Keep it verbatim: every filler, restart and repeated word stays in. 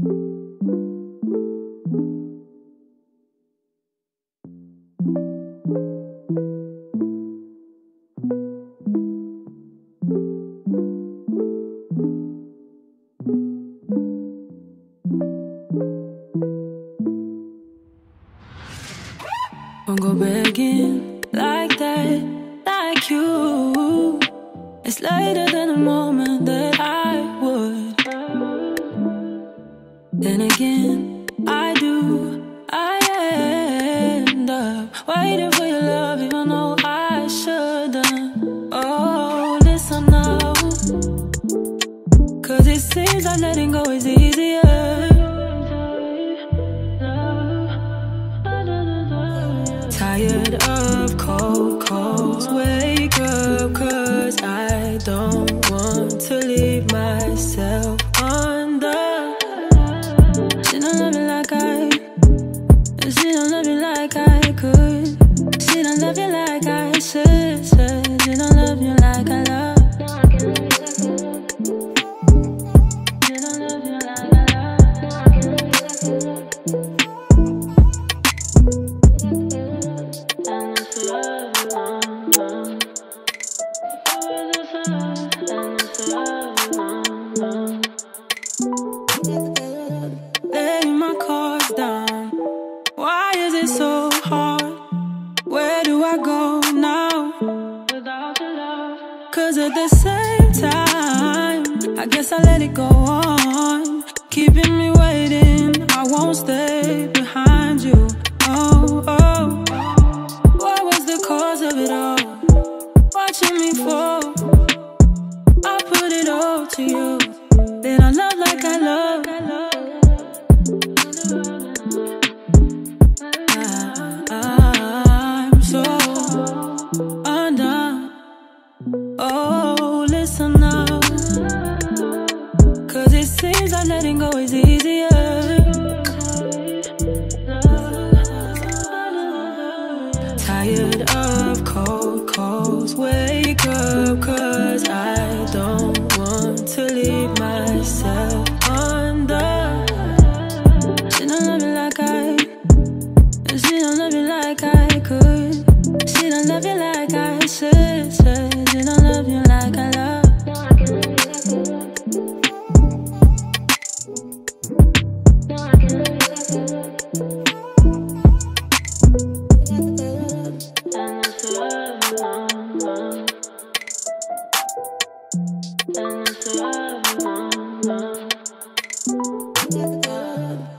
Don't go begging like that, like you. It's later than the moment that I would. Then again, I do. I end up waiting for your love, even though I shouldn't. Oh, listen now, cause it seems like letting go is easier. Tired of cold calls, wake up, cause I don't want to leave myself under. She don't love me like I, she don't love me like I could. She don't love you like I should, should. She don't love you like I love. She don't love you like I love. Laying my cards down, why is it so hard? Where do I go now without your love? Cause at the same time, I guess I let it go on, keeping me waiting. I won't stay behind you. Oh, oh, what was the cause of it all? Watching me fall, I put it all to you. Then I love like I love. I'm so undone. Oh, listen now, cause it seems like letting go is easier. Tired of cold calls, wake up, cause I don't want to leave myself under. She don't love me like I, she don't love me like I could. She don't love you like I should, should. She don't love you like I love. And it's love, love, love.